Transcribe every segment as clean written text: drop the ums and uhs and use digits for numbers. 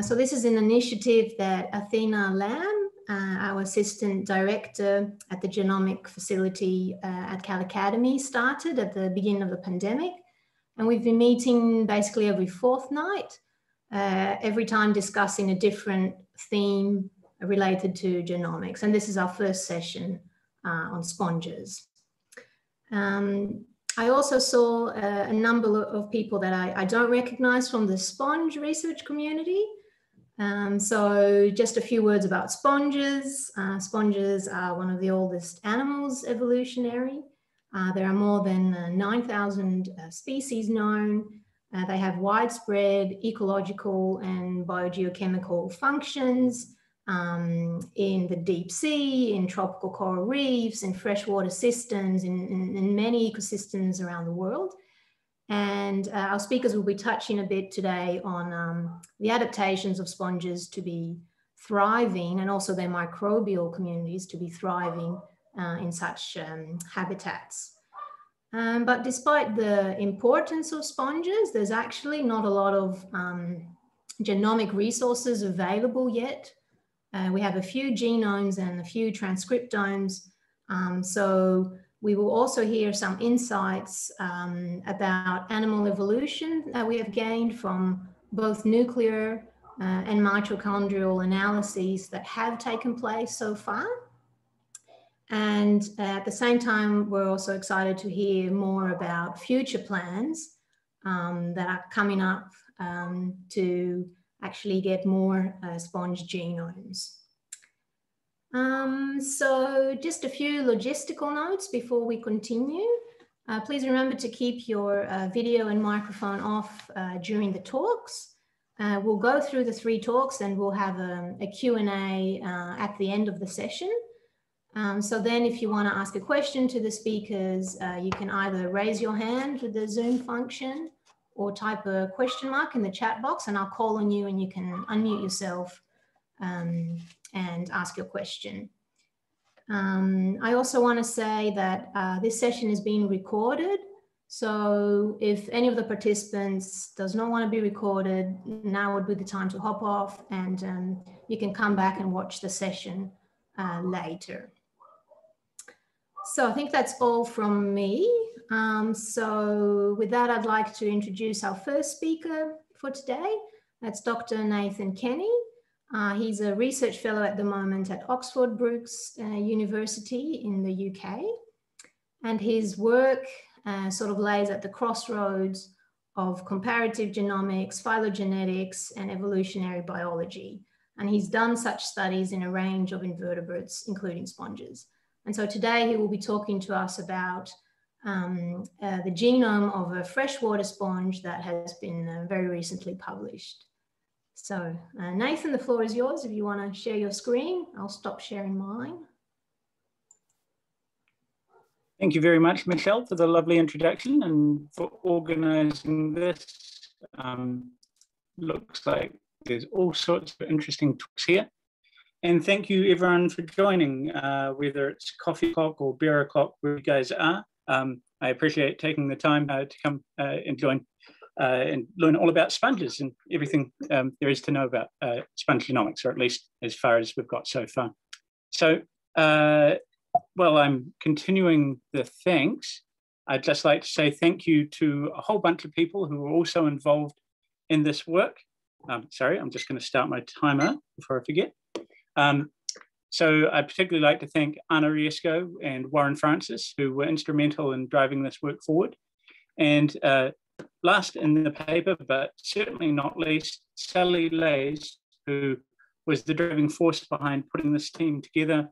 So this is an initiative that Athena Lam, our assistant director at the genomic facility at Cal Academy, started at the beginning of the pandemic. And we've been meeting basically every fourth night, every time discussing a different theme related to genomics. And this is our first session on sponges. I also saw a number of people that I don't recognize from the sponge research community. So just a few words about sponges. Sponges are one of the oldest animals evolutionary. There are more than 9,000 species known. They have widespread ecological and biogeochemical functions in the deep sea, in tropical coral reefs, in freshwater systems, in many ecosystems around the world. And our speakers will be touching a bit today on the adaptations of sponges to be thriving, and also their microbial communities to be thriving in such habitats. But despite the importance of sponges, there's actually not a lot of genomic resources available yet. We have a few genomes and a few transcriptomes. So we will also hear some insights about animal evolution that we have gained from both nuclear and mitochondrial analyses that have taken place so far. And at the same time, we're also excited to hear more about future plans that are coming up to actually get more sponge genomes. So just a few logistical notes before we continue. Please remember to keep your video and microphone off during the talks. We'll go through the three talks and we'll have a Q&A at the end of the session. So then if you want to ask a question to the speakers, you can either raise your hand with the Zoom function or type a question mark in the chat box and I'll call on you and you can unmute yourself and ask your question. I also want to say that this session is being recorded. So if any of the participants does not want to be recorded, now would be the time to hop off and you can come back and watch the session later. So I think that's all from me. So with that, I'd like to introduce our first speaker for today. That's Dr. Nathan Kenny. He's a research fellow at the moment at Oxford Brookes University in the UK. And his work sort of lays at the crossroads of comparative genomics, phylogenetics, and evolutionary biology. And he's done such studies in a range of invertebrates, including sponges. And so today he will be talking to us about the genome of a freshwater sponge that has been very recently published. So Nathan, the floor is yours. If you want to share your screen, I'll stop sharing mine. Thank you very much, Michelle, for the lovely introduction and for organizing this. Looks like there's all sorts of interesting talks here. And thank you everyone for joining, whether it's coffee o'clock or beer o'clock, where you guys are. I appreciate taking the time to come and join and learn all about sponges and everything there is to know about sponge genomics, or at least as far as we've got so far. So while I'm continuing the thanks, I'd just like to say thank you to a whole bunch of people who were also involved in this work. Sorry, I'm just going to start my timer before I forget. So I'd particularly like to thank Ana Riesco and Warren Francis, who were instrumental in driving this work forward. And last in the paper, but certainly not least, Sally Lays, who was the driving force behind putting this team together,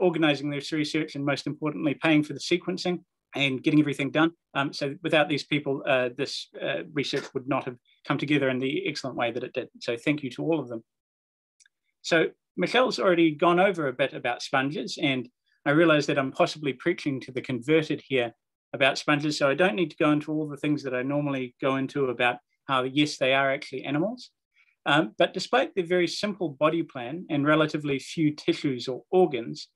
organizing this research, and most importantly, paying for the sequencing and getting everything done. So without these people, this research would not have come together in the excellent way that it did. So thank you to all of them. So Michelle's already gone over a bit about sponges, and I realize that I'm possibly preaching to the converted here about sponges. So I don't need to go into all the things that I normally go into about how, yes, they are actually animals. But despite their very simple body plan and relatively few tissues or organs,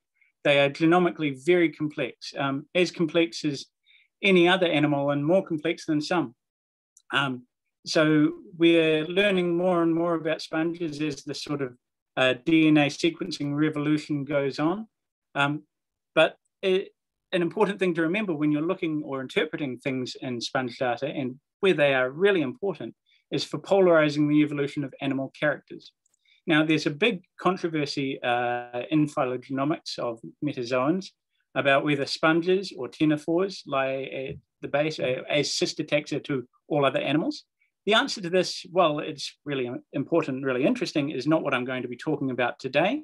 they are genomically very complex, as complex as any other animal and more complex than some. So we're learning more and more about sponges as the sort of DNA sequencing revolution goes on. But an important thing to remember when you're looking or interpreting things in sponge data, and where they are really important, is for polarizing the evolution of animal characters. Now, there's a big controversy in phylogenomics of metazoans about whether sponges or ctenophores lie at the base as sister taxa to all other animals. The answer to this, well, it's really important, really interesting, is not what I'm going to be talking about today.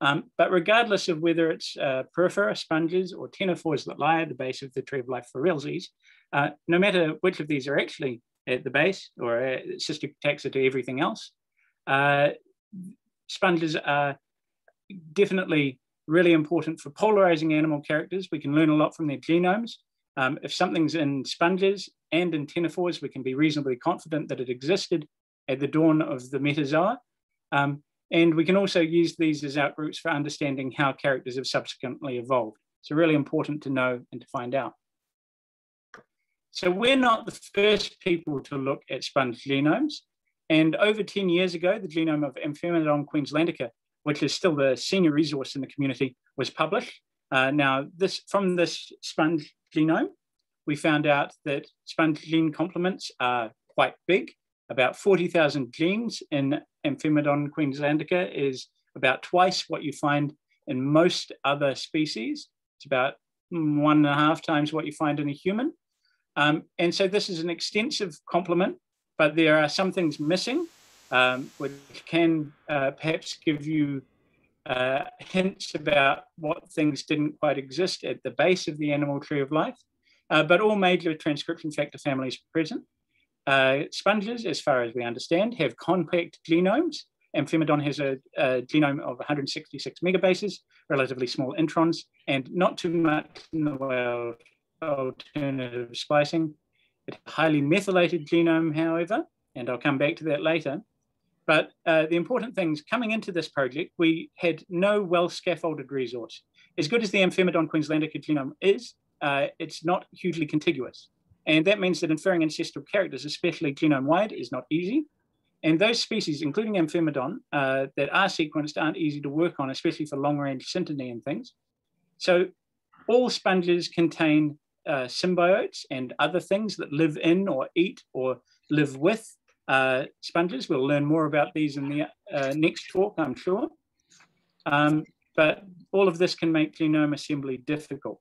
But regardless of whether it's porifera, sponges, or ctenophores that lie at the base of the tree of life Forelses, no matter which of these are actually at the base or sister taxa to everything else, sponges are definitely really important for polarizing animal characters. We can learn a lot from their genomes. If something's in sponges and in ctenophores, we can be reasonably confident that it existed at the dawn of the metazoa. And we can also use these as outroots for understanding how characters have subsequently evolved. So really important to know and to find out. So we're not the first people to look at sponge genomes. And over 10 years ago, the genome of Amphimedon queenslandica, which is still the senior resource in the community, was published. Now, from this sponge genome, we found out that sponge gene complements are quite big. About 40,000 genes in Amphimedon queenslandica is about twice what you find in most other species. It's about 1.5 times what you find in a human. And so this is an extensive complement, but there are some things missing, which can perhaps give you hints about what things didn't quite exist at the base of the animal tree of life, but all major transcription factor families present. Sponges, as far as we understand, have compact genomes. Amphimedon has a genome of 166 megabases, relatively small introns, and not too much in the way of alternative splicing. It's a highly methylated genome, however, and I'll come back to that later. But the important things, coming into this project, we had no well-scaffolded resource. As good as the Amphimedon queenslandica genome is, it's not hugely contiguous. And that means that inferring ancestral characters, especially genome-wide, is not easy. And those species, including Amphimedon, that are sequenced aren't easy to work on, especially for long-range synteny and things. So all sponges contain symbiotes and other things that live in or eat or live with sponges. We'll learn more about these in the next talk, I'm sure. But all of this can make genome assembly difficult.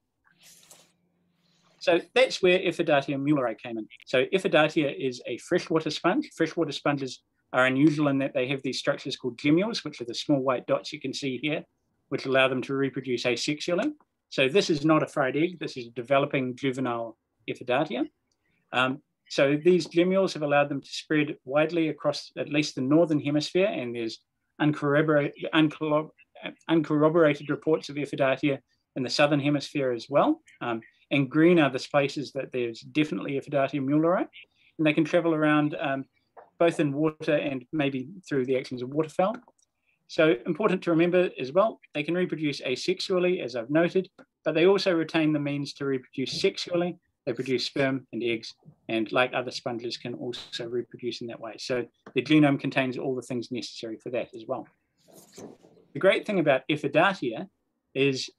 So that's where Ephydatia muelleri came in. So Ephydatia is a freshwater sponge. Freshwater sponges are unusual in that they have these structures called gemmules, which are the small white dots you can see here, which allow them to reproduce asexually. So this is not a fried egg. This is a developing juvenile Ephydatia. So these gemmules have allowed them to spread widely across at least the northern hemisphere, and there's uncorroborated reports of Ephydatia in the southern hemisphere as well. And green are the spaces that there's definitely Ephydatia muelleri, and they can travel around both in water and maybe through the actions of waterfowl. So important to remember as well, they can reproduce asexually, as I've noted, but they also retain the means to reproduce sexually. They produce sperm and eggs, and like other sponges, can also reproduce in that way. So the genome contains all the things necessary for that as well. The great thing about Ephydatia is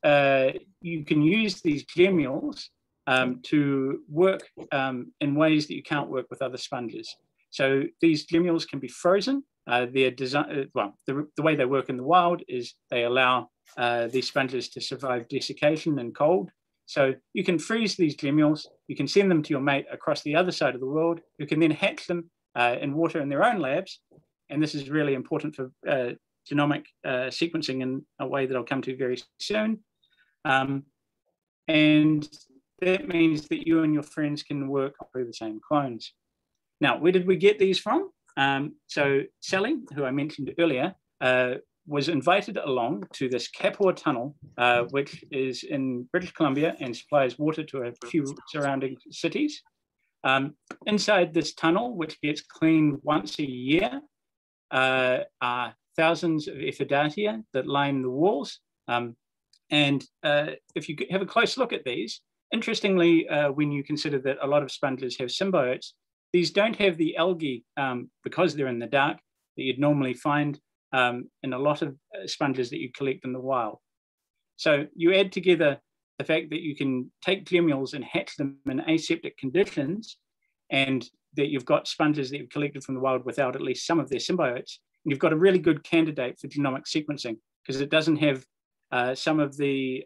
you can use these gemmules to work in ways that you can't work with other sponges. So these gemmules can be frozen. They're designed, well, the way they work in the wild is they allow these sponges to survive desiccation and cold. So you can freeze these gemmules, you can send them to your mate across the other side of the world, who can then hatch them in water in their own labs. And this is really important for genomic sequencing in a way that I'll come to very soon. And that means that you and your friends can work through the same clones. Now, where did we get these from? So Sally, who I mentioned earlier, was invited along to this Capilano tunnel, which is in British Columbia and supplies water to a few surrounding cities. Inside this tunnel, which gets cleaned once a year, are thousands of Ephydatia that line the walls. If you have a close look at these, interestingly, when you consider that a lot of sponges have symbiotes, These don't have the algae, because they're in the dark, that you'd normally find in a lot of sponges that you collect in the wild. So you add together the fact that you can take glomules and hatch them in aseptic conditions, and that you've got sponges that you've collected from the wild without at least some of their symbiotes, and you've got a really good candidate for genomic sequencing, because it doesn't have some of the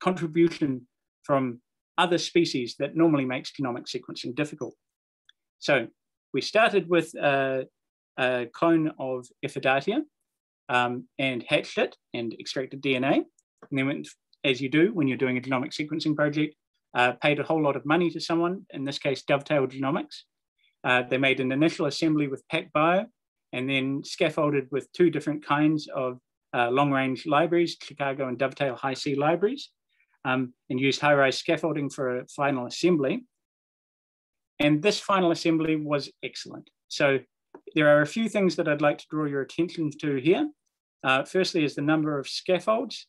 contribution from other species that normally makes genomic sequencing difficult. So we started with a clone of Ephydatia and hatched it and extracted DNA. And then went, as you do when you're doing a genomic sequencing project, paid a whole lot of money to someone, in this case, Dovetail Genomics. They made an initial assembly with PacBio and then scaffolded with two different kinds of long-range libraries, Chicago and Dovetail High C libraries, and used HiRise scaffolding for a final assembly. And this final assembly was excellent. So there are a few things that I'd like to draw your attention to here. Firstly is the number of scaffolds.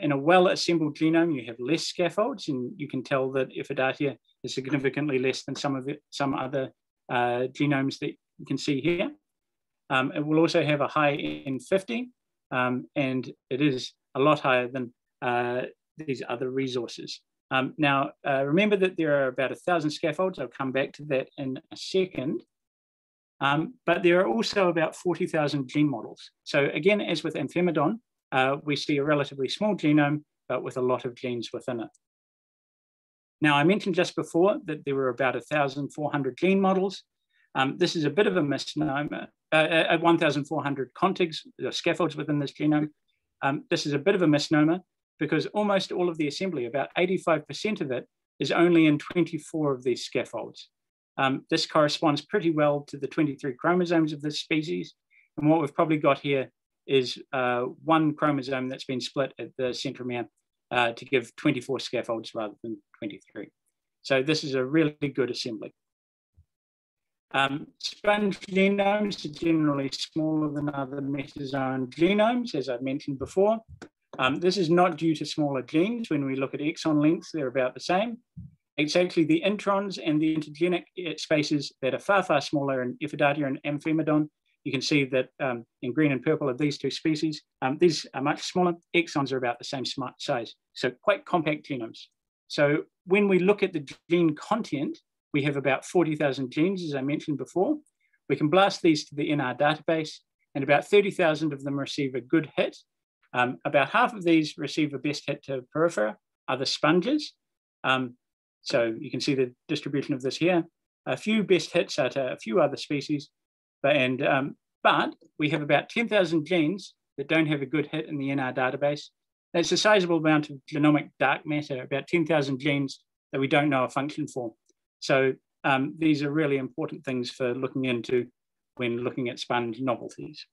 In a well-assembled genome, you have less scaffolds, and you can tell that Ephydatia is significantly less than some other genomes that you can see here. It will also have a high N50, and it is a lot higher than these other resources. Now, remember that there are about 1,000 scaffolds. I'll come back to that in a second. But there are also about 40,000 gene models. So again, as with Amphimedon, we see a relatively small genome, but with a lot of genes within it. Now, I mentioned just before that there were about 1,400 gene models. This is a bit of a misnomer. 1,400 contigs, the scaffolds within this genome. This is a bit of a misnomer because almost all of the assembly, about 85% of it, is only in 24 of these scaffolds. This corresponds pretty well to the 23 chromosomes of this species. And what we've probably got here is one chromosome that's been split at the centromere to give 24 scaffolds rather than 23. So this is a really good assembly. Sponge genomes are generally smaller than other metazoan genomes, as I've mentioned before. This is not due to smaller genes. When we look at exon lengths, they're about the same. It's actually the introns and the intergenic spaces that are far, far smaller in Ephydatia and Amphimedon. You can see that in green and purple are these two species. These are much smaller. Exons are about the same size, so quite compact genomes. So when we look at the gene content, we have about 40,000 genes, as I mentioned before. We can blast these to the NR database, and about 30,000 of them receive a good hit. About half of these receive a best hit to periphera, other sponges. So you can see the distribution of this here. A few best hits are to a few other species, but we have about 10,000 genes that don't have a good hit in the NR database. That's a sizable amount of genomic dark matter, about 10,000 genes that we don't know a function for. So these are really important things for looking into when looking at sponge novelties.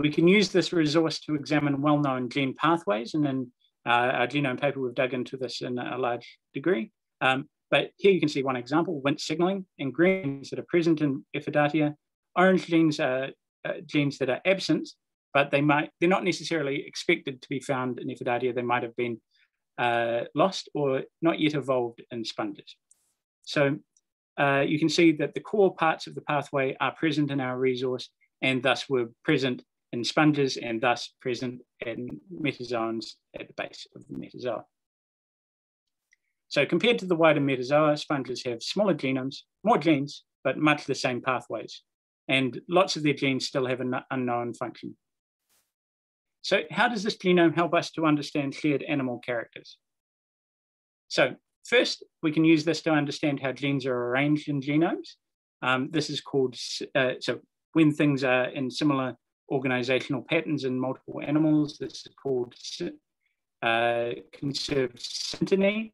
We can use this resource to examine well-known gene pathways, and in our genome paper, we've dug into this in a large degree. But here you can see one example, Wnt signaling, and greens that are present in Ephydatia. Orange genes are genes that are absent, but they're not necessarily expected to be found in Ephydatia. They might have been lost or not yet evolved in sponges. So you can see that the core parts of the pathway are present in our resource and thus were present in sponges and thus present in metazoans at the base of the metazoa. So compared to the wider metazoa, sponges have smaller genomes, more genes, but much the same pathways. And lots of their genes still have an unknown function. So how does this genome help us to understand shared animal characters? So first, we can use this to understand how genes are arranged in genomes. This is called, so when things are in similar organizational patterns in multiple animals, this is called conserved synteny.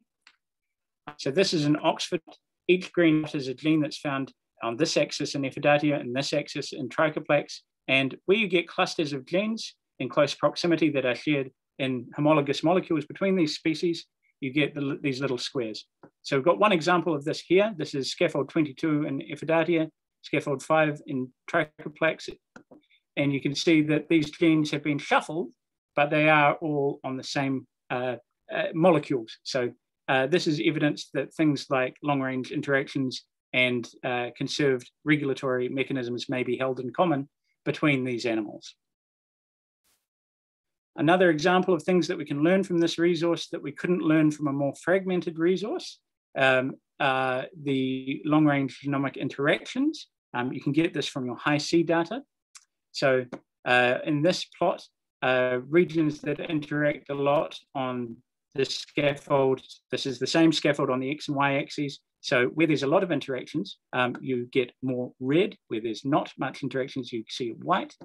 So this is an Oxford. Each green dot is a gene that's found on this axis in Ephydatia and this axis in Trichoplax. And where you get clusters of genes in close proximity that are shared in homologous molecules between these species, you get these little squares. So we've got one example of this here. This is scaffold 22 in Ephydatia, scaffold 5 in Trichoplax. And you can see that these genes have been shuffled, but they are all on the same molecules. So This is evidence that things like long-range interactions and conserved regulatory mechanisms may be held in common between these animals. Another example of things that we can learn from this resource that we couldn't learn from a more fragmented resource are the long-range genomic interactions. You can get this from your High C data. So in this plot, regions that interact a lot on the scaffold, this is the same scaffold on the X and Y axes. So where there's a lot of interactions, you get more red. Where there's not much interactions, you see white.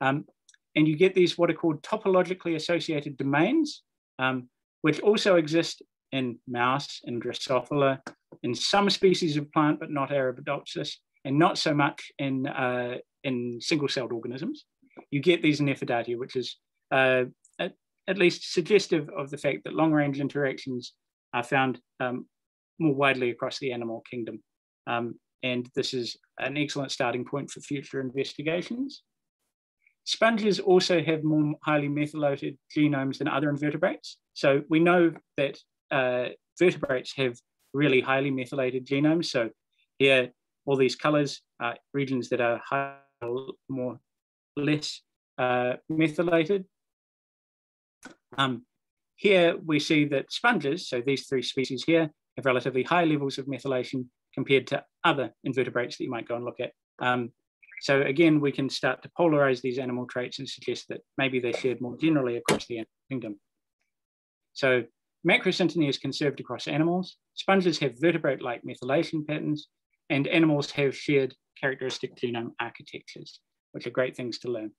And you get these what are called topologically associated domains, which also exist in mouse, in Drosophila, in some species of plant, but not Arabidopsis, and not so much in single-celled organisms. You get these in Ephydatia, which is at least suggestive of the fact that long-range interactions are found more widely across the animal kingdom. And this is an excellent starting point for future investigations. Sponges also have more highly methylated genomes than other invertebrates. So we know that vertebrates have really highly methylated genomes. So here, all these colors are regions that are less methylated. Here we see that sponges, so these three species here, have relatively high levels of methylation compared to other invertebrates that you might go and look at. So again, we can start to polarize these animal traits and suggest that maybe they're shared more generally across the animal kingdom. So macrosynteny is conserved across animals, sponges have vertebrate-like methylation patterns, and animals have shared characteristic genome architectures, which are great things to learn.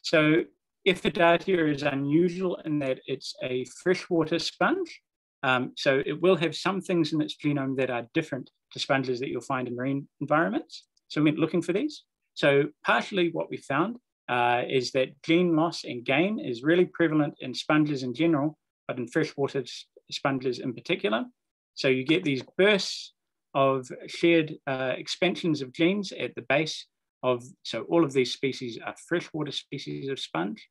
So Ephydatia is unusual in that it's a freshwater sponge. So it will have some things in its genome that are different to sponges that you'll find in marine environments. So we went looking for these. So partially what we found is that gene loss and gain is really prevalent in sponges in general, but in freshwater sponges in particular. So you get these bursts of shared expansions of genes at the base of, so all of these species are freshwater species of sponge.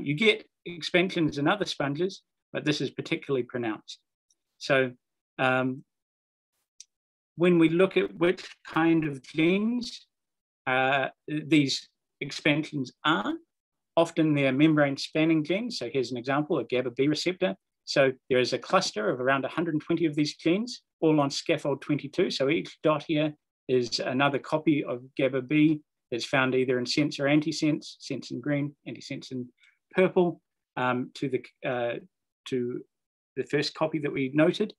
You get expansions in other sponges, but this is particularly pronounced. So when we look at which kind of genes these expansions are, often they're membrane spanning genes. So here's an example, a GABA B receptor. So there is a cluster of around 120 of these genes, all on scaffold 22. So each dot here is another copy of GABA B that's found either in sense or antisense, sense in green, antisense in purple, to the first copy that we noted.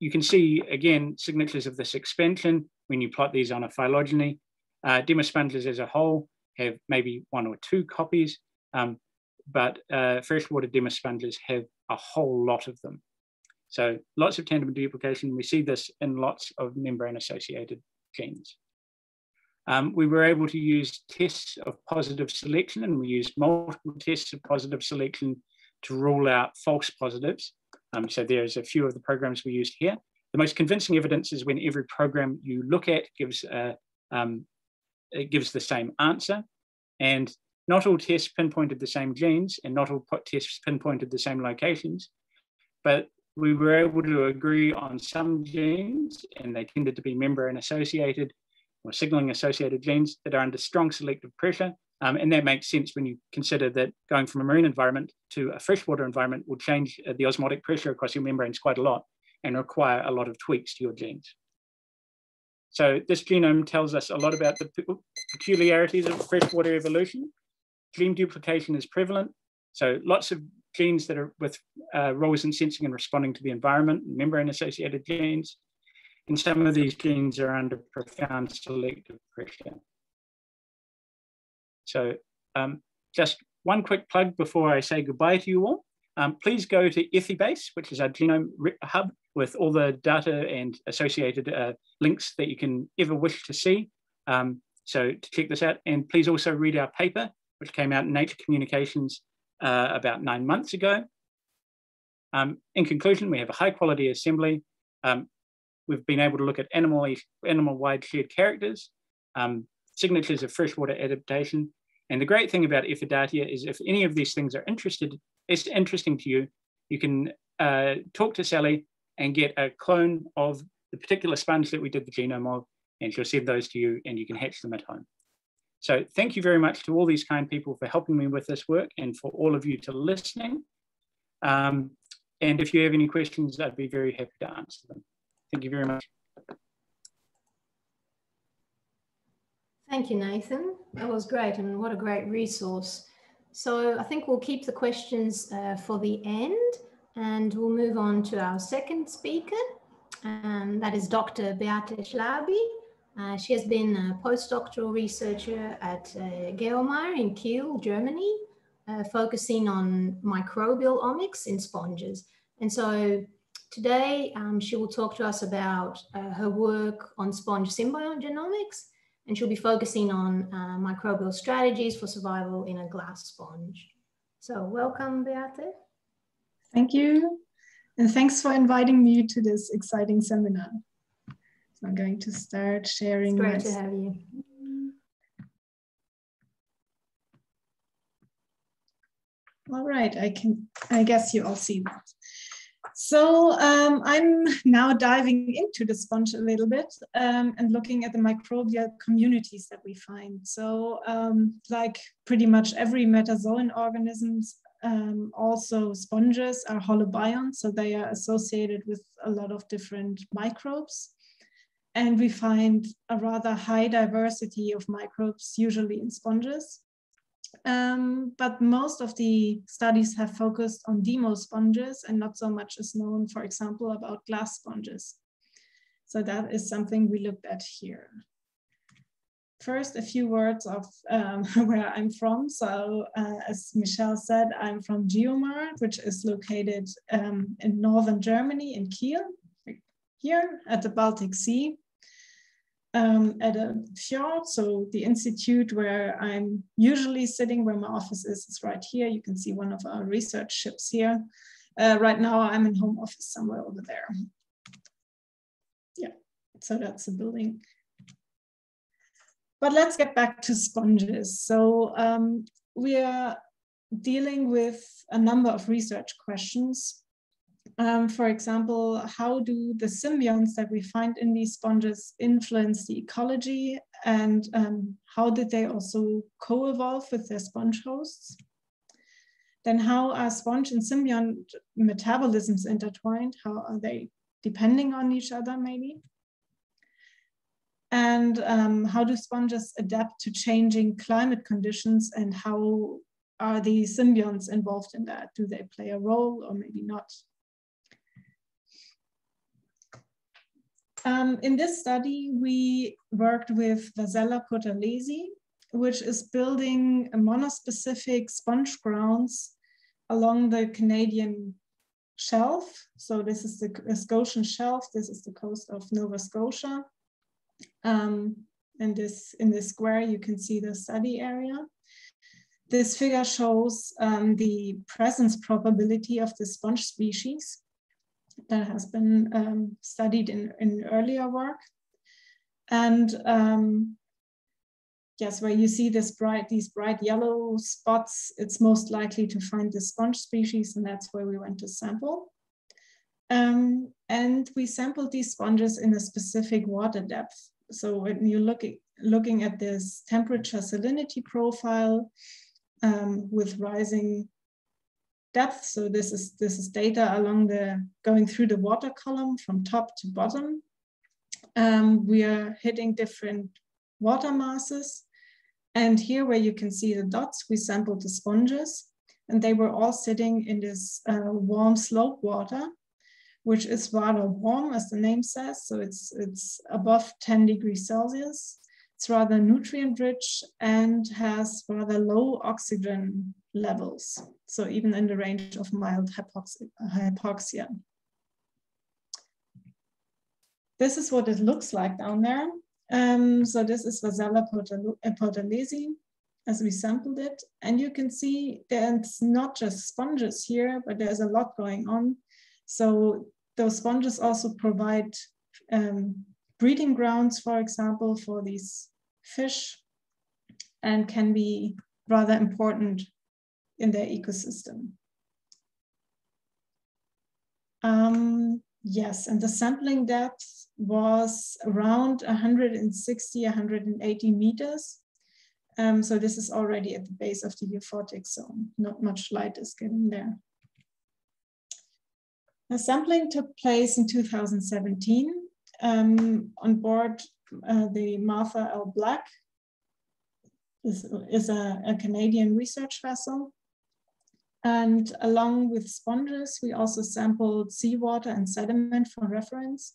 You can see, again, signatures of this expansion when you plot these on a phylogeny. Demosponges as a whole have maybe one or two copies, but freshwater demosponges have a whole lot of them. So lots of tandem duplication. We see this in lots of membrane-associated genes. We were able to use tests of positive selection, and we used multiple tests of positive selection to rule out false positives. So there's a few of the programs we used here. The most convincing evidence is when every program you look at gives, it gives the same answer. And not all tests pinpointed the same genes, and not all tests pinpointed the same locations, but we were able to agree on some genes, and they tended to be membrane-associated or signaling-associated genes that are under strong selective pressure. And that makes sense when you consider that going from a marine environment to a freshwater environment will change the osmotic pressure across your membranes quite a lot and require a lot of tweaks to your genes. So this genome tells us a lot about the peculiarities of freshwater evolution. Gene duplication is prevalent. So lots of genes that are with roles in sensing and responding to the environment, membrane-associated genes. And some of these genes are under profound selective pressure. So just one quick plug before I say goodbye to you all. Please go to EphyBase, which is our genome hub with all the data and associated links that you can ever wish to see. So to check this out, and please also read our paper, which came out in Nature Communications about 9 months ago. In conclusion, we have a high quality assembly. We've been able to look at animal-wide shared characters, signatures of freshwater adaptation. And the great thing about Ephydatia is if any of these things are interesting to you, you can talk to Sally and get a clone of the particular sponge that we did the genome of, and she'll send those to you and you can hatch them at home. So thank you very much to all these kind people for helping me with this work and for all of you to listening. And if you have any questions, I'd be very happy to answer them. Thank you very much. Thank you, Nathan. That was great, and what a great resource. So I think we'll keep the questions for the end, and we'll move on to our second speaker, and that is Dr. Beate Slaby. She has been a postdoctoral researcher at GEOMAR in Kiel, Germany, focusing on microbial omics in sponges. And so today she will talk to us about her work on sponge symbiont genomics, and she'll be focusing on microbial strategies for survival in a glass sponge. So welcome, Beate. Thank you. And thanks for inviting me to this exciting seminar. So I'm going to start sharing. It's great to have you. All right, I guess you all see that. So I'm now diving into the sponge a little bit and looking at the microbial communities that we find. So like pretty much every metazoan organisms, also sponges are holobionts, so they are associated with a lot of different microbes. And we find a rather high diversity of microbes, usually in sponges. But most of the studies have focused on demosponges, and not so much is known, for example, about glass sponges. So that is something we looked at here. First, a few words of where I'm from. So as Michelle said, I'm from GEOMAR, which is located in northern Germany, in Kiel, here at the Baltic Sea. At a fjord, so the institute where I'm usually sitting, where my office is right here. You can see one of our research ships here. Right now I'm in home office somewhere over there. Yeah, so that's the building. But let's get back to sponges. So we are dealing with a number of research questions. For example, how do the symbionts that we find in these sponges influence the ecology, and how did they also co-evolve with their sponge hosts? Then how are sponge and symbiont metabolisms intertwined? How are they depending on each other, maybe? And how do sponges adapt to changing climate conditions, and how are the symbionts involved in that? Do they play a role or maybe not? In this study, we worked with Vazella pourtalesii, which is building a monospecific sponge grounds along the Canadian shelf. So this is the Scotian shelf. This is the coast of Nova Scotia. And in this square, you can see the study area. This figure shows the presence probability of the sponge species that has been studied in earlier work. And yes, where you see this these bright yellow spots, it's most likely to find the sponge species, and that's where we went to sample. And we sampled these sponges in a specific water depth. So when you're looking at this temperature salinity profile with rising depth. So this is data along going through the water column from top to bottom. We are hitting different water masses, and here where you can see the dots, we sampled the sponges, and they were all sitting in this warm slope water, which is rather warm, as the name says. So it's above 10 degrees Celsius. It's rather nutrient rich and has rather low oxygen levels, so even in the range of mild hypoxia. This is what it looks like down there. So this is Vazella pourtalesii as we sampled it, and you can see there's not just sponges here, but there's a lot going on. So those sponges also provide breeding grounds, for example, for these fish, and can be rather important in their ecosystem. Yes, and the sampling depth was around 160, 180 meters. So this is already at the base of the euphotic zone. Not much light is getting there. The sampling took place in 2017 on board the Martha L. Black. This is a Canadian research vessel. And along with sponges, we also sampled seawater and sediment for reference.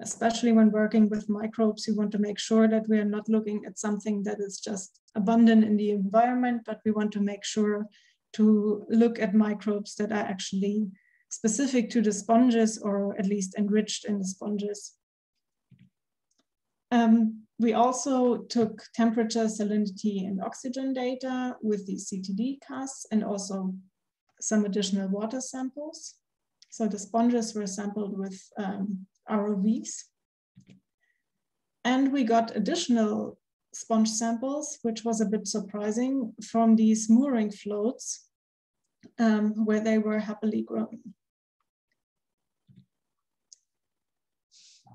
Especially when working with microbes, you want to make sure that we are not looking at something that is just abundant in the environment, but we want to make sure to look at microbes that are actually specific to the sponges or at least enriched in the sponges. We also took temperature, salinity, and oxygen data with the CTD casts and also some additional water samples. So the sponges were sampled with ROVs. And we got additional sponge samples, which was a bit surprising, from these mooring floats where they were happily growing.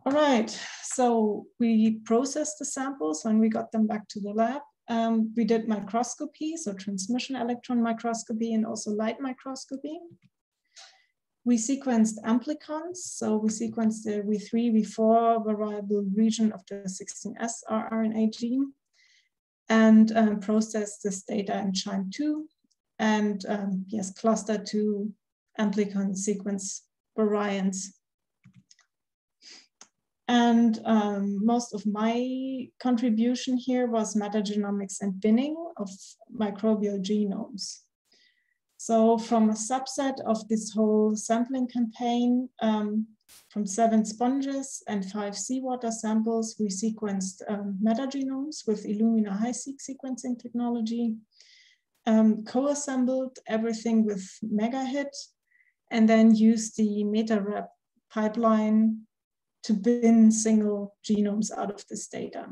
All right, so we processed the samples when we got them back to the lab. We did microscopy, so transmission electron microscopy and also light microscopy. We sequenced amplicons, so we sequenced the V3, V4 variable region of the 16S rRNA gene and processed this data in CHIME2 and yes, cluster 2 amplicon sequence variants. And most of my contribution here was metagenomics and binning of microbial genomes. So from a subset of this whole sampling campaign, from 7 sponges and 5 seawater samples, we sequenced metagenomes with Illumina HiSeq sequencing technology, co-assembled everything with MegaHit, and then used the MetaRep pipeline to bin single genomes out of this data.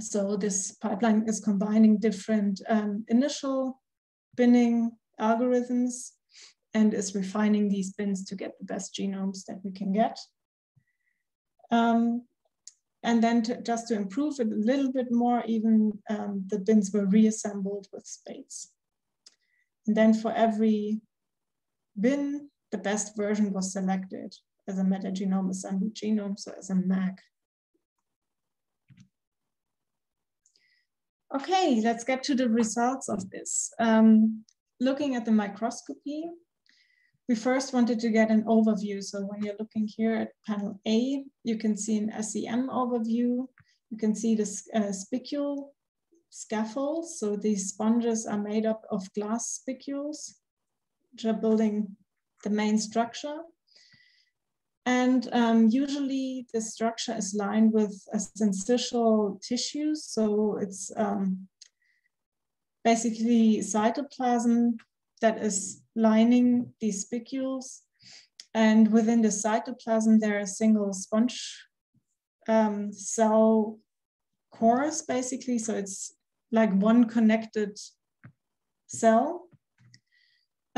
So this pipeline is combining different initial binning algorithms and is refining these bins to get the best genomes that we can get. And then just to improve it a little bit more, even the bins were reassembled with spades. And then for every bin, the best version was selected as a metagenome assembly genome, so as a MAG. Okay, let's get to the results of this. Looking at the microscopy, we first wanted to get an overview. So when you're looking here at panel A, you can see an SEM overview. You can see the spicule scaffolds. So these sponges are made up of glass spicules, which are building the main structure. And usually the structure is lined with a syncytial tissue. So it's basically cytoplasm that is lining these spicules. And within the cytoplasm, there are single sponge cell cores, basically. So it's like one connected cell.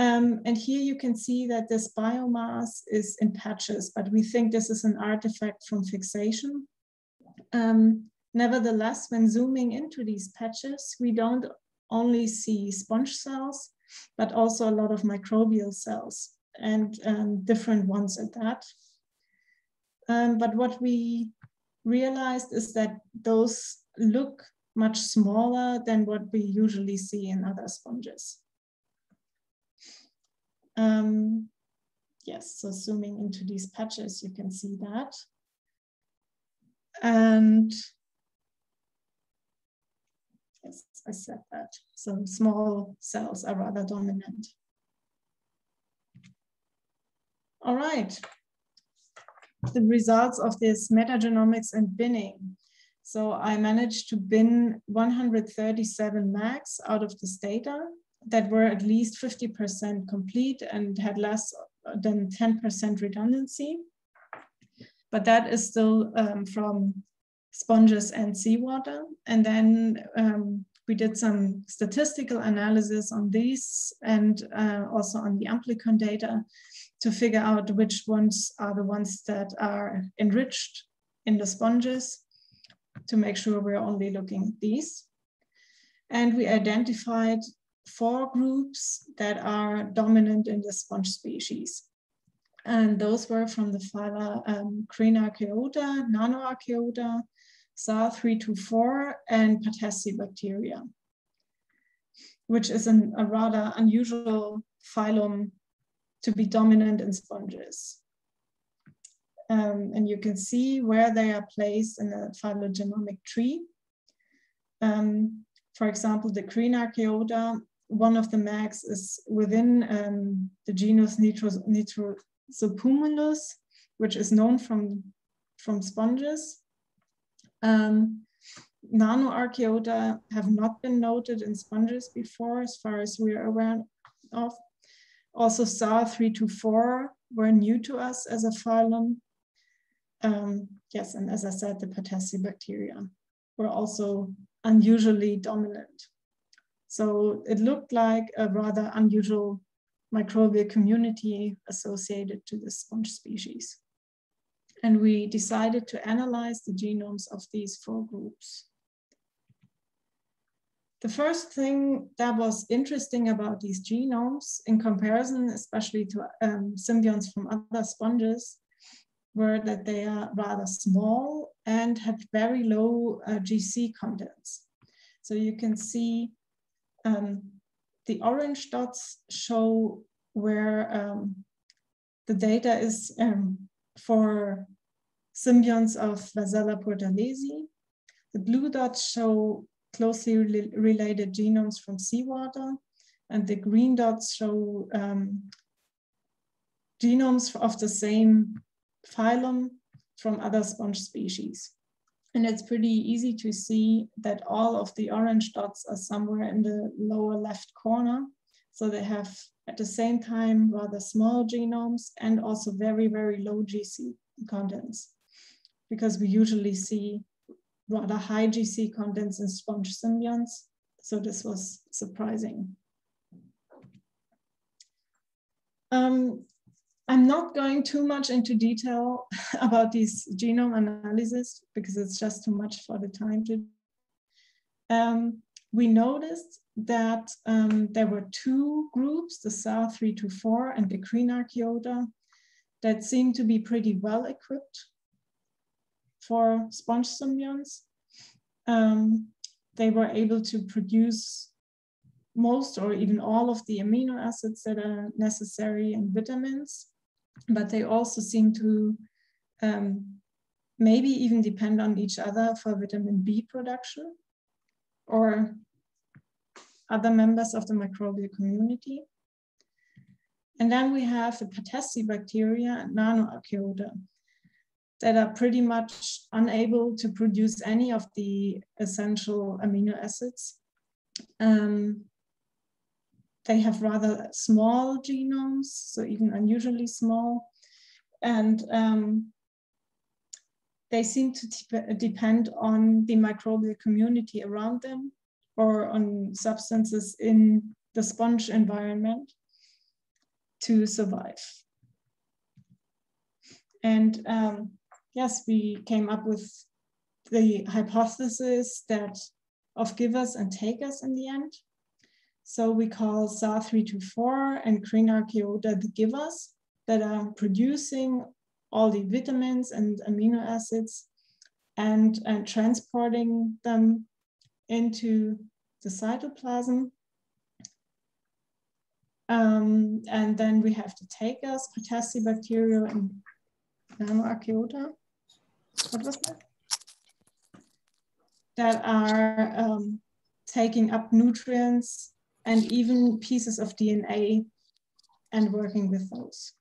And here you can see that this biomass is in patches, but we think this is an artifact from fixation. Nevertheless, when zooming into these patches, we don't only see sponge cells, but also a lot of microbial cells and different ones at that. But what we realized is that those look much smaller than what we usually see in other sponges. Yes, so zooming into these patches, you can see that. And yes, I said that. So small cells are rather dominant. All right. The results of this metagenomics and binning. So I managed to bin 137 MAGs out of this data that were at least 50% complete and had less than 10% redundancy. But that is still from sponges and seawater. And then we did some statistical analysis on these and also on the amplicon data. to figure out which ones are the ones that are enriched in the sponges to make sure we're only looking at these. And we identified 4 groups that are dominant in the sponge species. And those were from the phyla Crenarchaeota, Nanoarchaeota, SAR324, and Patescibacteria, which is a rather unusual phylum to be dominant in sponges. And you can see where they are placed in the phylogenomic tree. For example, the Crenarchaeota, one of the MAGs is within the genus Nitrosopumulus, which is known from sponges. Nanoarchaeota have not been noted in sponges before, as far as we are aware of. Also, SAR324 were new to us as a phylum. Yes, and as I said, the Patescibacteria were also unusually dominant. So it looked like a rather unusual microbial community associated to the sponge species. And we decided to analyze the genomes of these 4 groups. The first thing that was interesting about these genomes, in comparison especially to symbionts from other sponges, were that they are rather small and had very low GC contents. So you can see the orange dots show where the data is for symbionts of Vazella pourtalesii. The blue dots show closely related genomes from seawater, and the green dots show genomes of the same phylum from other sponge species. And it's pretty easy to see that all of the orange dots are somewhere in the lower left corner. So they have, at the same time, rather small genomes and also very, very low GC contents, because we usually see rather high GC contents in sponge symbionts. So this was surprising. I'm not going too much into detail about these genome analysis because it's just too much for the time to. We noticed that there were 2 groups, the SAR324 and the Crenarchaeota, that seemed to be pretty well equipped for sponge symbionts. They were able to produce most or even all of the amino acids that are necessary and vitamins, but they also seem to maybe even depend on each other for vitamin B production or other members of the microbial community. And then we have the Patescibacteria and Nanoarchaeota that are pretty much unable to produce any of the essential amino acids. They have rather small genomes, so even unusually small, and they seem to depend on the microbial community around them or on substances in the sponge environment to survive. And yes, we came up with the hypothesis that of givers and takers in the end. So we call SAR324 and Crenarchaeota the givers that are producing all the vitamins and amino acids and transporting them into the cytoplasm. And then we have the takers, Patescibacteria and Nanoarchaeota. What was that? That are taking up nutrients and even pieces of DNA and working with those.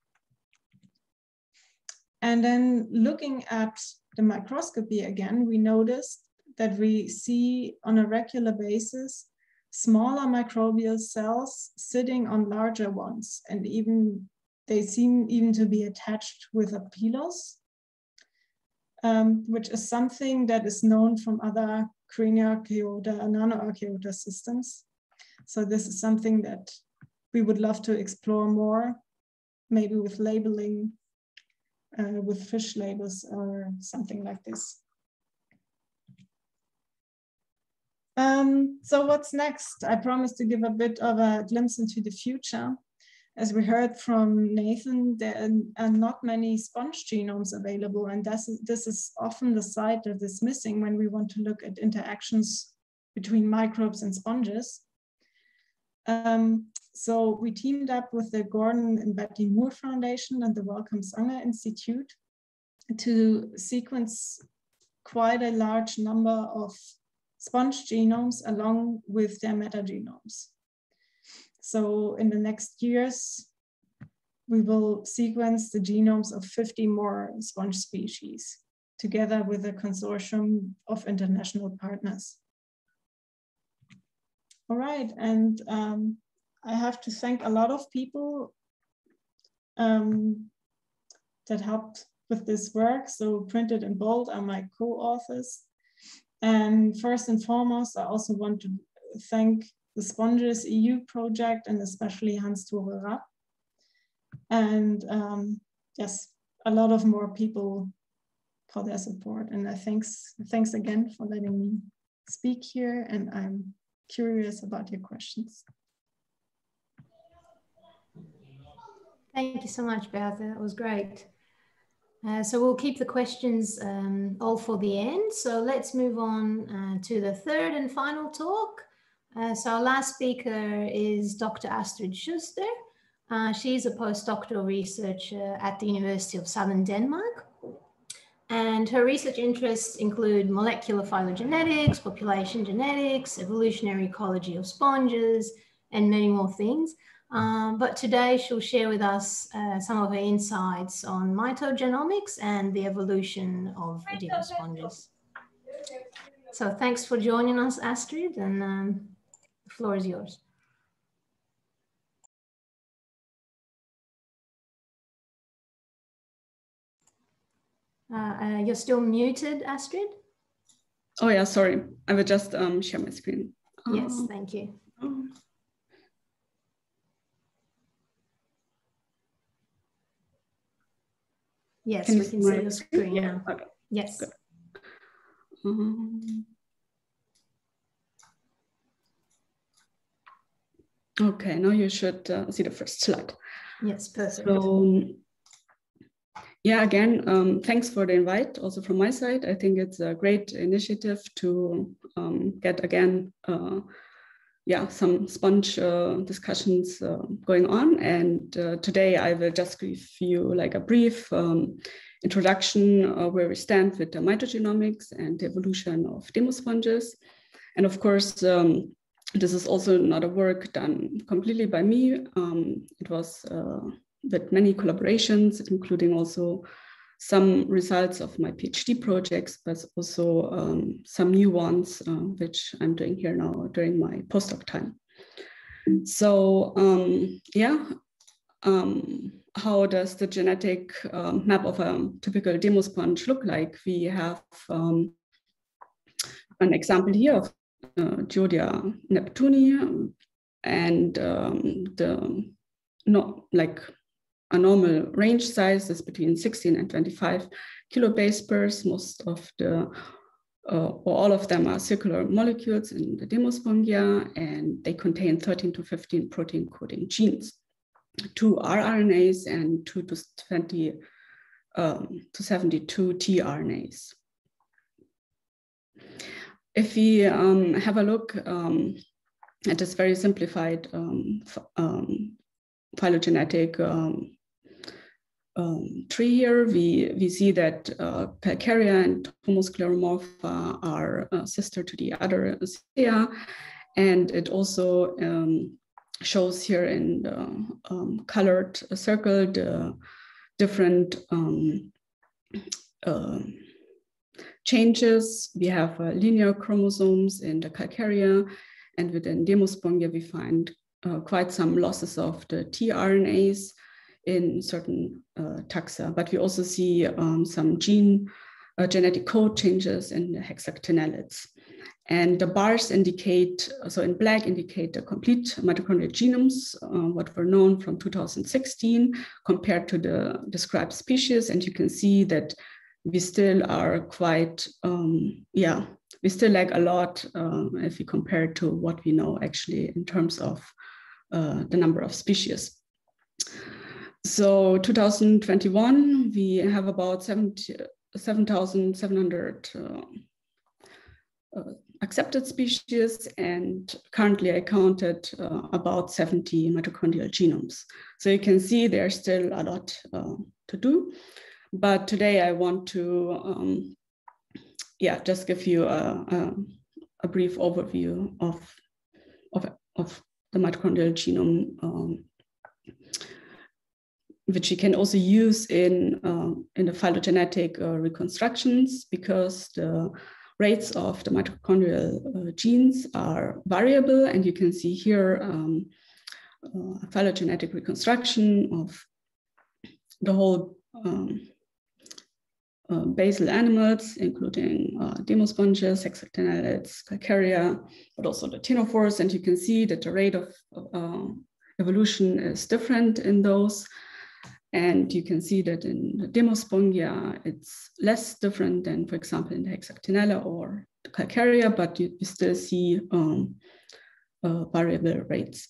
And then looking at the microscopy again, we noticed that we see on a regular basis smaller microbial cells sitting on larger ones, and even they seem even to be attached with a pilus, which is something that is known from other Crenarchaeota and Nanoarchaeota systems. So this is something that we would love to explore more maybe with labeling, with fish labels or something like this. So what's next? I promised to give a bit of a glimpse into the future. As we heard from Nathan, there are not many sponge genomes available, and this is often the site that is missing when we want to look at interactions between microbes and sponges. So we teamed up with the Gordon and Betty Moore Foundation and the Wellcome Sanger Institute to sequence quite a large number of sponge genomes along with their metagenomes. So in the next years, we will sequence the genomes of 50 more sponge species together with a consortium of international partners. All right, and I have to thank a lot of people that helped with this work. So Printed in Bold are my co-authors. And first and foremost, I also want to thank the Sponges EU project and especially Hans-Tore Rapp. And yes, a lot of more people for their support. And thanks again for letting me speak here. And I'm curious about your questions. Thank you so much, Beate. That was great. So we'll keep the questions all for the end. So let's move on to the third and final talk. So our last speaker is Dr. Astrid Schuster. She's a postdoctoral researcher at the University of Southern Denmark. And her research interests include molecular phylogenetics, population genetics, evolutionary ecology of sponges, and many more things. But today she'll share with us some of her insights on mitogenomics and the evolution of different sponges. So thanks for joining us, Astrid, and the floor is yours. You're still muted, Astrid? Oh yeah, sorry. I will just share my screen. Yes, thank you. Yes, we can see your screen now. Yeah. Okay. Yes. Okay, now you should see the first slide. Yes, perfect. So, yeah, again, thanks for the invite also from my side. I think it's a great initiative to get again, yeah, some sponge discussions going on. And today I will just give you like a brief introduction of where we stand with the mitogenomics and the evolution of demosponges. And of course, this is also not a work done completely by me. It was with many collaborations, including also some results of my PhD projects, but also some new ones, which I'm doing here now during my postdoc time. So yeah, how does the genetic map of a typical demosponge look like? We have an example here of Geodia Neptunia, and the a normal range size is between 16 and 25 kilobase pairs. Most of the, or all of them are circular molecules in the Demospongia, and they contain 13 to 15 protein coding genes, 2 rRNAs and 2 to 20 to 72 tRNAs. If we have a look at this very simplified phylogenetic tree here, we see that Calcarea and Heteroscleromorpha are sister to the other Zea, and it also shows here in the colored circle the different changes. We have linear chromosomes in the Calcarea, and within Demospongia we find quite some losses of the tRNAs in certain taxa, but we also see some gene genetic code changes in the hexactinellids. And the bars indicate, so in black indicate the complete mitochondrial genomes, what were known from 2016 compared to the described species. And you can see that we still are quite, we still lack a lot if we compare to what we know actually in terms of the number of species. So 2021, we have about 7,700 accepted species, and currently I counted about 70 mitochondrial genomes. So you can see there's still a lot to do, but today I want to just give you a brief overview of the mitochondrial genome, which you can also use in the phylogenetic reconstructions, because the rates of the mitochondrial genes are variable. And you can see here a phylogenetic reconstruction of the whole basal animals, including demospongiae, hexactinellids, calcarea, but also the ctenophores. And you can see that the rate of evolution is different in those. And you can see that in the Demospongia, it's less different than, for example, in the Hexactinella or the Calcarea, but you still see variable rates.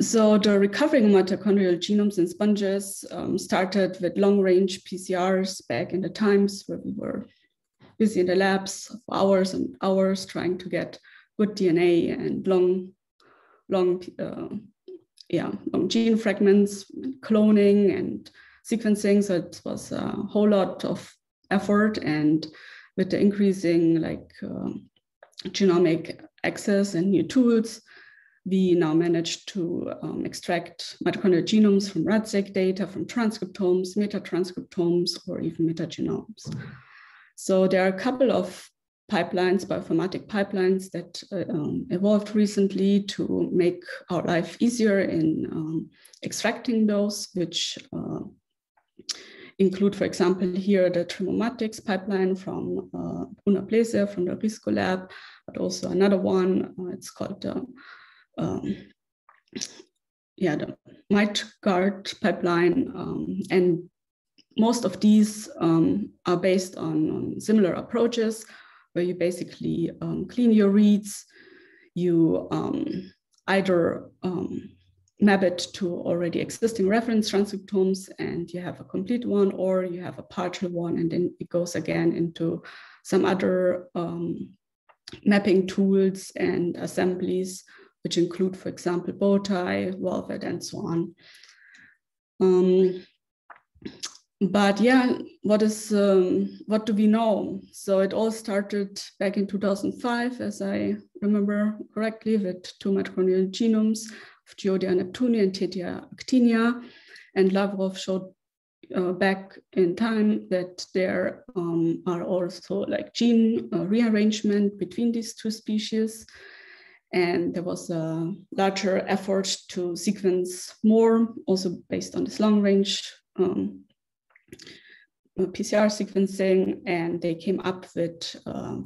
So the recovering mitochondrial genomes in sponges started with long-range PCRs back in the times where we were busy in the labs for hours and hours trying to get good DNA and long gene fragments, cloning and sequencing. So it was a whole lot of effort, and with the increasing genomic access and new tools, we now managed to extract mitochondrial genomes from RADseq data, from transcriptomes, metatranscriptomes, or even metagenomes. So there are a couple of pipelines, bioinformatic pipelines, that evolved recently to make our life easier in extracting those, which include, for example, here the thermomatics pipeline from Bruna Plesa from the RISCO lab, but also another one. It's called the MiteGuard pipeline, and most of these are based on similar approaches, where you basically clean your reads, you either map it to already existing reference transcriptomes and you have a complete one, or you have a partial one and then it goes again into some other mapping tools and assemblies, which include, for example, bowtie, velvet, and so on. But yeah, what do we know? So it all started back in 2005, as I remember correctly, with two mitochondrial genomes of Geodia Neptunia and Tetractinellida. And Lavrov showed back in time that there are also gene rearrangement between these two species. And there was a larger effort to sequence more, also based on this long range PCR sequencing, and they came up with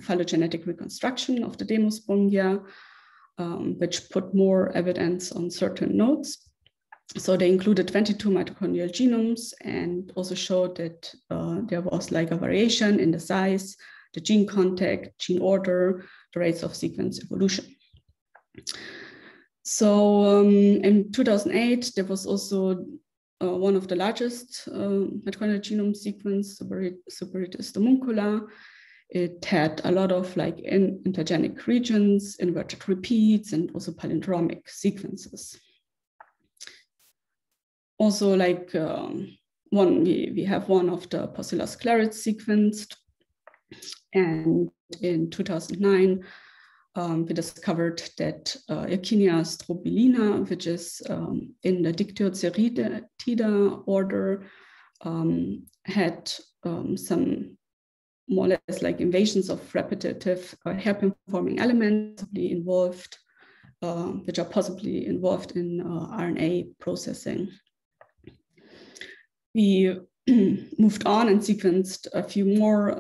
phylogenetic reconstruction of the Demospongia, which put more evidence on certain nodes. So they included 22 mitochondrial genomes and also showed that there was a variation in the size, the gene contact, gene order, the rates of sequence evolution. So in 2008, there was also one of the largest mitochondrial genome sequence, Superitis Homuncula. It had a lot of intergenic regions, inverted repeats, and also palindromic sequences. Also, we have one of the Porcellus clarets sequenced, and in 2009. We discovered that Echinia strobilina, which is in the Dictyoceratida order, had some more or less invasions of repetitive hairpin-forming elements involved, which are possibly involved in RNA processing. We moved on and sequenced a few more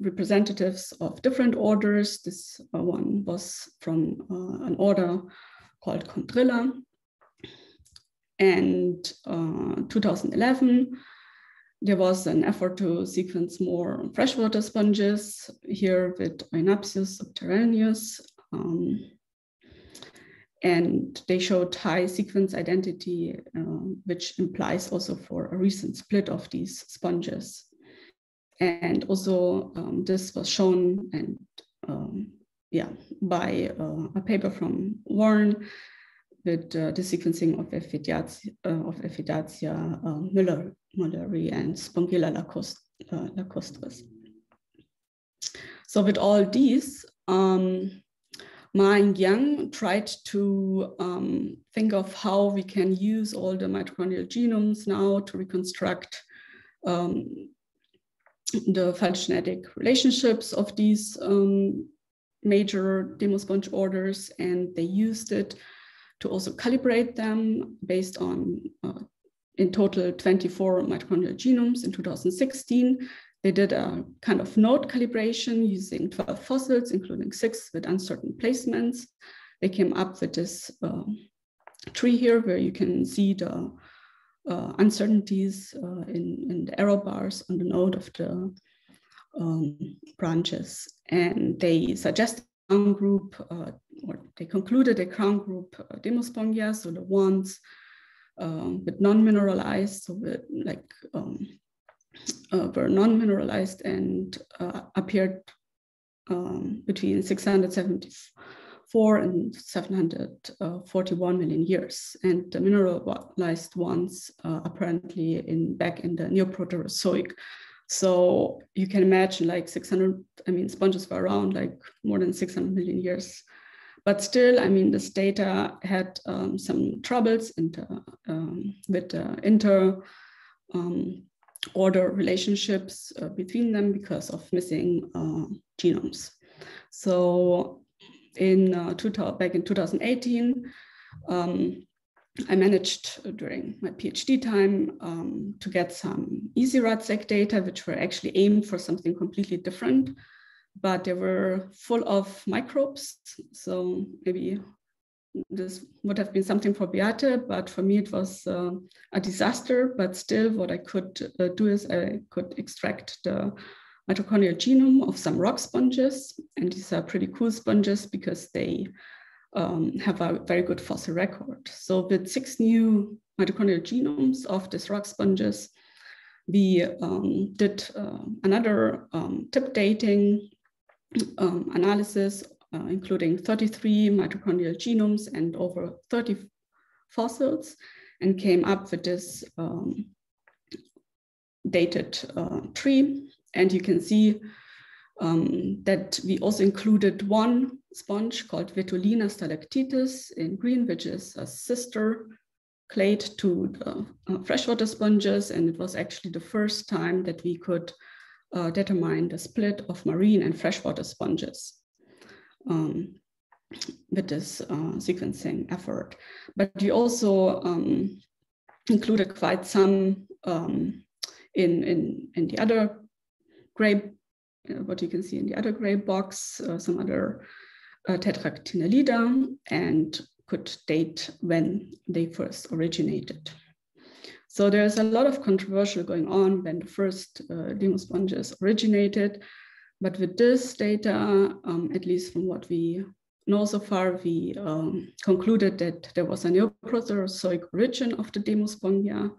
representatives of different orders. This one was from an order called Chondrilla. And 2011, there was an effort to sequence more freshwater sponges, here with Oenopsius subterraneus. And they showed high sequence identity, which implies also for a recent split of these sponges. And also this was shown and by a paper from Warren with the sequencing of Ephydatia muelleri and Spongilla lacustris. So with all these, Ma and Yang tried to think of how we can use all the mitochondrial genomes now to reconstruct the phylogenetic relationships of these major demosponge orders, and they used it to also calibrate them based on, in total, 24 mitochondrial genomes in 2016. They did a kind of node calibration using 12 fossils, including 6 with uncertain placements. They came up with this tree here, where you can see the uncertainties in the arrow bars on the node of the branches. And they suggested a crown group, or they concluded a crown group Demospongia, so the ones with non-mineralized, so with like, were non-mineralized and appeared between 674 and 741 million years, and the mineralized ones apparently back in the Neoproterozoic. So you can imagine, like, sponges were around like more than 600 million years, but still, I mean, this data had some troubles with inter order relationships between them because of missing genomes. So in back in 2018, I managed during my PhD time to get some EasyRADSEC data, which were actually aimed for something completely different, but they were full of microbes. So maybe this would have been something for Beate, but for me it was a disaster. But still, what I could do is I could extract the mitochondrial genome of some rock sponges. And these are pretty cool sponges because they have a very good fossil record. So with 6 new mitochondrial genomes of these rock sponges, we did another tip dating analysis, including 33 mitochondrial genomes and over 30 fossils, and came up with this dated tree. And you can see that we also included one sponge called Vetulina stalactitis in green, which is a sister clade to the freshwater sponges. And it was actually the first time that we could determine the split of marine and freshwater sponges with this sequencing effort. But we also included quite some in the other gray, what you can see in the other gray box, some other Tetractinellida, and could date when they first originated. So there's a lot of controversy going on when the first demosponges originated. But with this data, at least from what we know so far, we concluded that there was a Neoproterozoic origin of the Demospongia,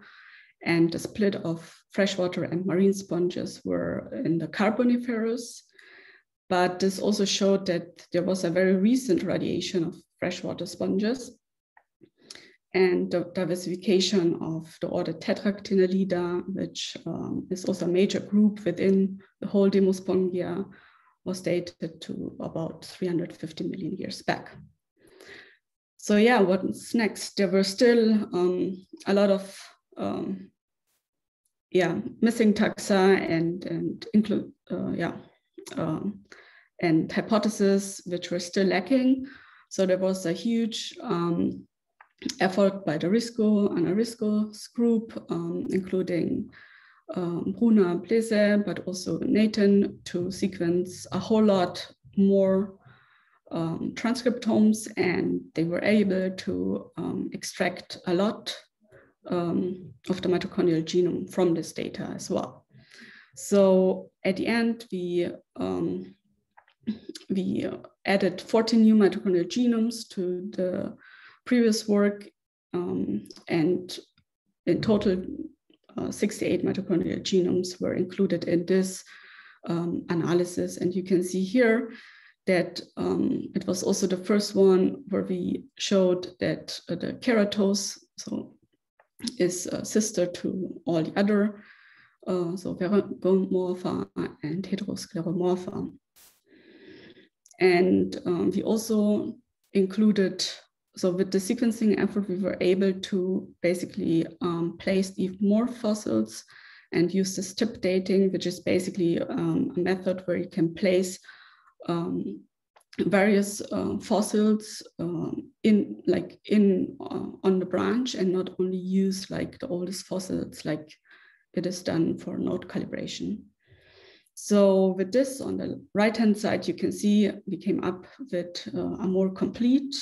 and the split of freshwater and marine sponges were in the Carboniferous. But this also showed that there was a very recent radiation of freshwater sponges, and the diversification of the order Tetractinellida, which is also a major group within the whole Demospongia, was dated to about 350 million years back. So yeah, what's next? There were still a lot of missing taxa and hypotheses which were still lacking. So there was a huge effort by the RISCO and Ana Riesco's group, including Bruna Plesa, but also Nathan, to sequence a whole lot more transcriptomes, and they were able to extract a lot of the mitochondrial genome from this data as well. So at the end, we added 14 new mitochondrial genomes to the previous work, and in total, 68 mitochondrial genomes were included in this analysis. And you can see here that it was also the first one where we showed that the keratose is a sister to all the other, so geomorpha and heteroscleromorpha. And we also included, so with the sequencing effort, we were able to basically place even more fossils and use this tip dating, which is basically a method where you can place various fossils on the branch, and not only use like the oldest fossils like it is done for node calibration. So with this, on the right hand side, you can see we came up with a more complete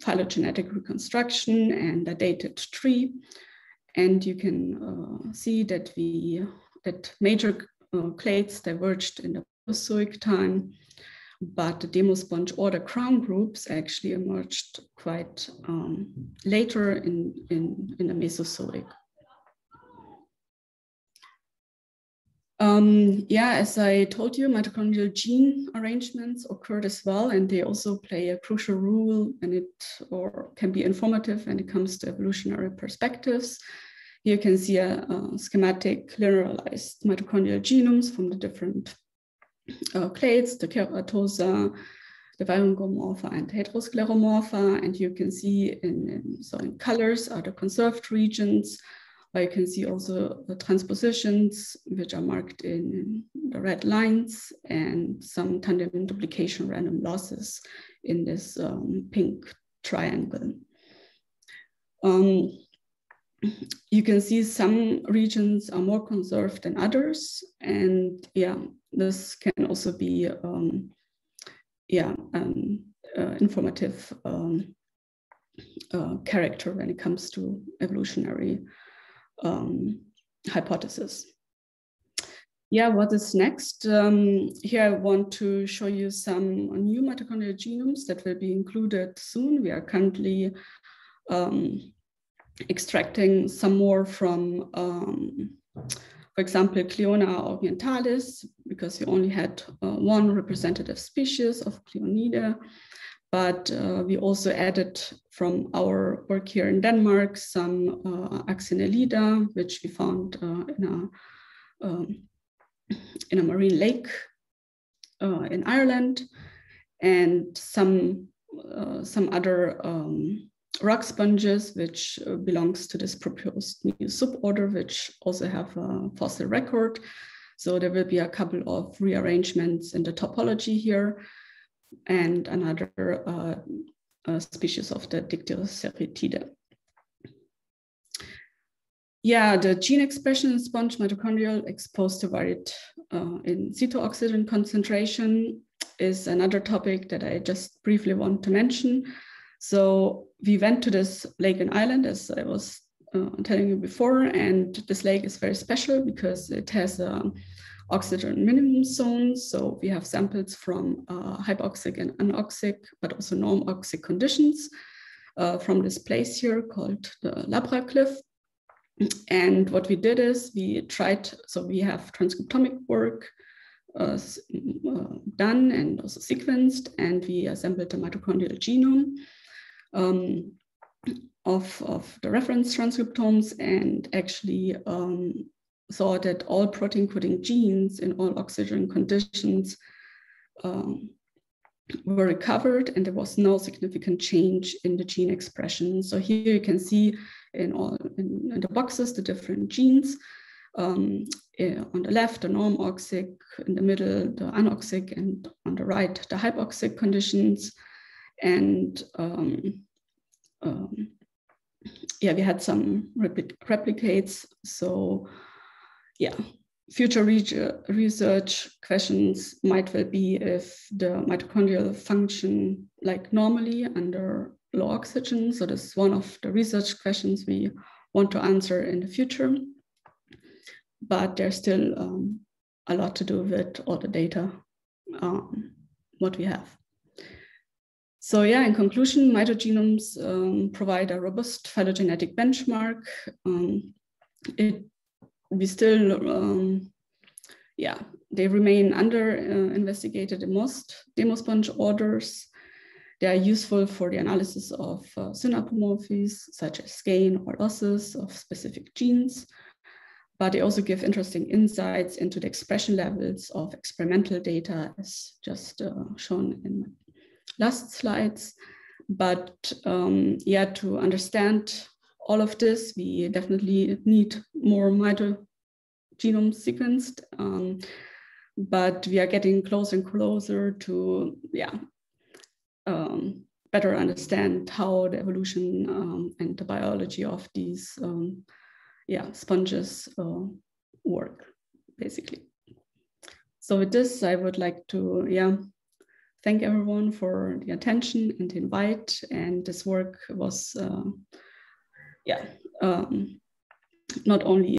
phylogenetic reconstruction and a dated tree, and you can see that that major clades diverged in the Mesozoic time, but the demosponge or the crown groups actually emerged quite later in the Mesozoic. Yeah, as I told you, mitochondrial gene arrangements occurred as well, and they also play a crucial role, and can be informative when it comes to evolutionary perspectives. Here you can see a schematic linearized mitochondrial genomes from the different clades, the keratosa, the virungomorpha, and heteroscleromorpha, and you can see in colors are the conserved regions, where you can see also the transpositions, which are marked in the red lines, and some tandem duplication random losses in this pink triangle. You can see some regions are more conserved than others, and yeah, this can also be informative character when it comes to evolutionary hypothesis. Yeah, what is next? Here I want to show you some new mitochondrial genomes that will be included soon. We are currently extracting some more from, for example, Cleona orientalis, because we only had one representative species of Cleonida, but we also added from our work here in Denmark some Actinellida, which we found in a marine lake in Ireland, and some other rock sponges, which belongs to this proposed new suborder, which also have a fossil record. So there will be a couple of rearrangements in the topology here, and another species of the Dictyoceratida. Yeah, the gene expression in sponge mitochondrial exposed to varied in situ oxygen concentration is another topic that I just briefly want to mention. So we went to this lake and island, as I was telling you before, and this lake is very special because it has oxygen minimum zones. So we have samples from hypoxic and anoxic, but also normoxic conditions from this place here called the Labra Cliff. And what we did is we tried, so we have transcriptomic work done and also sequenced, and we assembled the mitochondrial genome of the reference transcriptomes, and actually saw that all protein coding genes in all oxygen conditions were recovered, and there was no significant change in the gene expression. So here you can see in the boxes the different genes. On the left, the normoxic, in the middle, the anoxic, and on the right, the hypoxic conditions. And yeah, we had some replicates. So yeah, future research questions might well be if the mitochondrial function like normally under low oxygen. So this is one of the research questions we want to answer in the future. But there's still a lot to do with all the data, what we have. So yeah, in conclusion, mitogenomes provide a robust phylogenetic benchmark. They remain under investigated in most demosponge orders. They are useful for the analysis of synapomorphies, such as skein or losses of specific genes, but they also give interesting insights into the expression levels of experimental data, as just shown in my last slides. But yeah, to understand all of this, we definitely need more mitogenomes sequenced, but we are getting closer and closer to, yeah, better understand how the evolution and the biology of these yeah, sponges work, basically. So with this, I would like to, yeah, thank everyone for the attention and the invite. And this work was, yeah, not only